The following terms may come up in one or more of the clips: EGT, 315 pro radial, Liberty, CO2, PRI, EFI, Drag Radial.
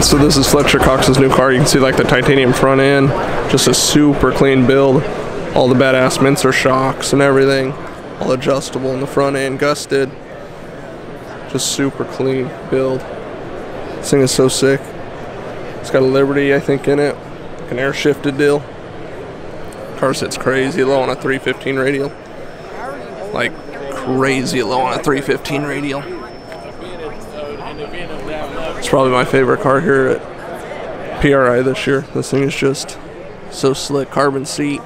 So this is Fletcher Cox's new car. You can see like the titanium front end, just a super clean build. All the badass Mincer shocks and everything, all adjustable in the front end, gusted. Just super clean build. This thing is so sick. It's got a Liberty, I think, in it, like an air shifted deal. Car sits crazy low on a 315 radial, like crazy low on a 315 radial. It's probably my favorite car here at PRI this year. This thing is just so slick. Carbon seat,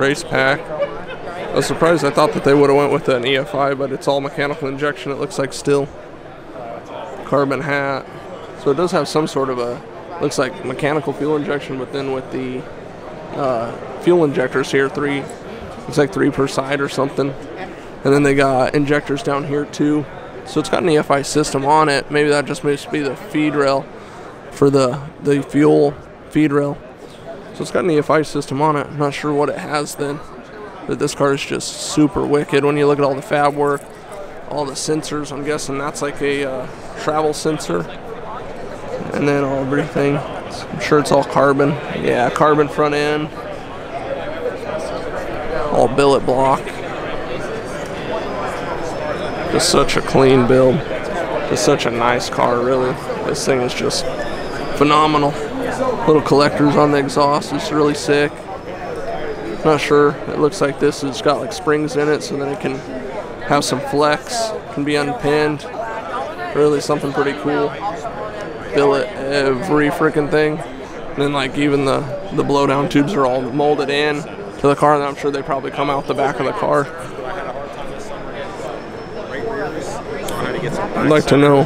race pack. I was surprised. I thought that they would have went with an EFI, but it's all mechanical injection, it looks like still. Carbon hat. So it does have some sort of a, looks like mechanical fuel injection, but then with the fuel injectors here, looks like three per side or something. And then they got injectors down here too. So it's got an EFI system on it. Maybe that just must be the feed rail for the fuel feed rail. So it's got an EFI system on it. I'm not sure what it has then. But this car is just super wicked. When you look at all the fab work, all the sensors, I'm guessing that's like a travel sensor. And then all everything. I'm sure it's all carbon. Yeah, carbon front end. All billet block. Just such a clean build. Just such a nice car, really. This thing is just phenomenal. Little collectors on the exhaust. It's really sick. Not sure. It looks like this has got like springs in it, so then it can have some flex. Can be unpinned. Really something pretty cool. Billet every freaking thing. And then like even the blow down tubes are all molded in to the car, and I'm sure they probably come out the back of the car. I'd like to know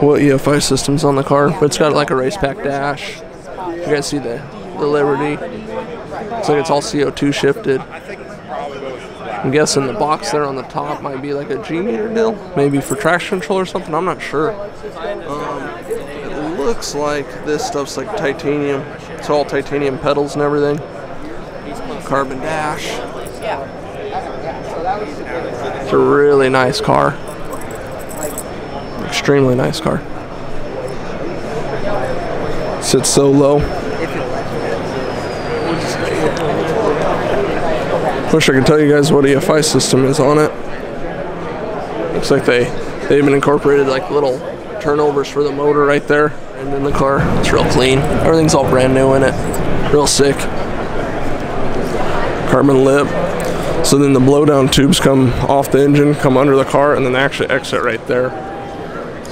what EFI system's on the car, but it's got like a race pack dash. You guys see the Liberty. It's like it's all CO2 shifted. I'm guessing the box there on the top might be like a G-meter deal, maybe for traction control or something, I'm not sure. It looks like this stuff's like titanium. It's all titanium pedals and everything. Carbon dash. It's a really nice car. Extremely nice car. Sits so low. Wish I could tell you guys what EFI system is on it. Looks like they even incorporated like little turnovers for the motor right there, and then the car. It's real clean. Everything's all brand new in it. Real sick. Carbon lip. So then the blowdown tubes come off the engine, come under the car, and then actually exit right there.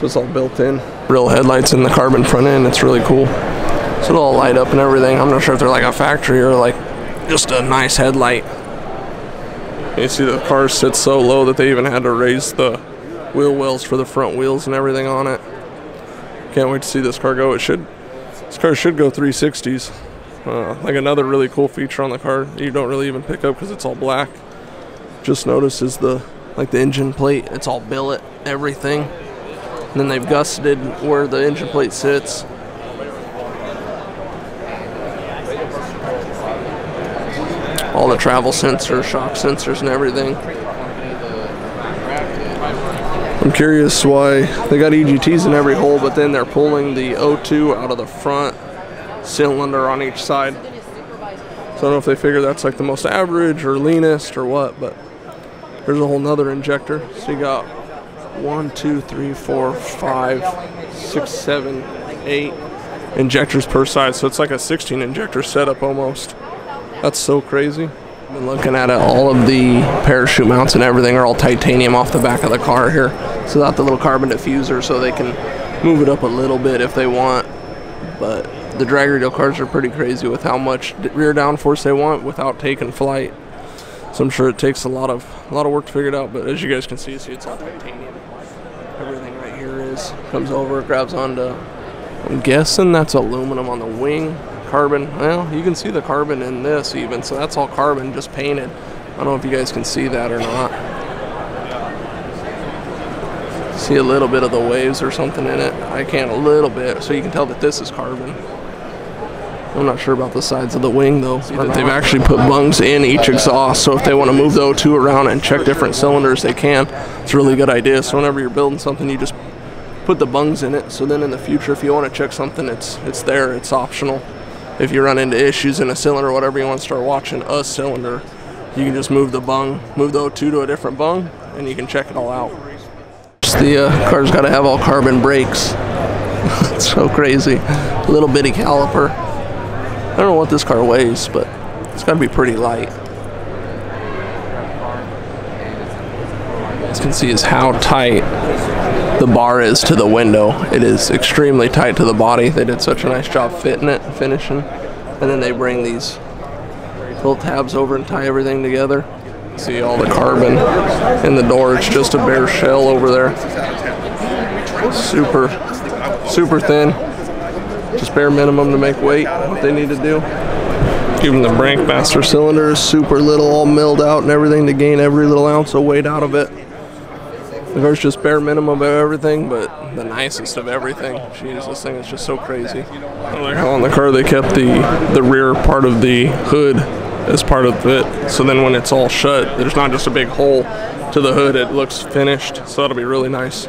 So it's all built in. Real headlights in the carbon front end. It's really cool. So it'll all light up and everything. I'm not sure if they're like a factory or like just a nice headlight. You see the car sits so low that they even had to raise the wheel wells for the front wheels and everything on it. Can't wait to see this car go. This car should go 360s. Like another really cool feature on the car that you don't really even pick up because it's all black. Just notice is the engine plate. It's all billet, everything. And then they've gusted where the engine plate sits. All the travel sensors, shock sensors and everything. I'm curious why they got EGTs in every hole, but then they're pulling the O2 out of the front cylinder on each side. So I don't know if they figure that's like the most average or leanest or what, but there's a whole nother injector. So you got 1, 2, 3, 4, 5, 6, 7, 8 injectors per side. So it's like a 16 injector setup almost. That's so crazy. I've been looking at it. All of the parachute mounts and everything are all titanium off the back of the car here. So that's the little carbon diffuser, so they can move it up a little bit if they want. But the drag radial cars are pretty crazy with how much rear downforce they want without taking flight. So I'm sure it takes a lot of work to figure it out, but as you guys can see it's all titanium. Everything right here comes over, grabs onto, I'm guessing that's aluminum on the wing. Carbon, well, you can see the carbon in this even, so that's all carbon just painted. I don't know if you guys can see that or not. See a little bit of the waves or something in it. I can a little bit, so you can tell that this is carbon. I'm not sure about the sides of the wing, though. They've actually put bungs in each exhaust, so if they want to move the O2 around and check different cylinders, they can. It's a really good idea. So whenever you're building something, you just put the bungs in it, so then in the future, if you want to check something, it's there. It's optional. If you run into issues in a cylinder or whatever, you want to start watching a cylinder, you can just move the bung, move the O2 to a different bung, and you can check it all out. The car's got to have all carbon brakes. It's so crazy. Little bitty caliper. I don't know what this car weighs, but it's got to be pretty light. As you can see is how tight the bar is to the window. It is extremely tight to the body. They did such a nice job fitting it and finishing. And then they bring these little tabs over and tie everything together. See all the carbon in the door. It's just a bare shell over there. Super thin. Just bare minimum to make weight, what they need to do. Even the Brankmaster cylinder is super little, all milled out and everything to gain every little ounce of weight out of it. The car's just bare minimum of everything, but the nicest of everything. Jeez, this thing is just so crazy. I like how on the car they kept the rear part of the hood as part of it, so then when it's all shut, there's not just a big hole to the hood, it looks finished, so that'll be really nice.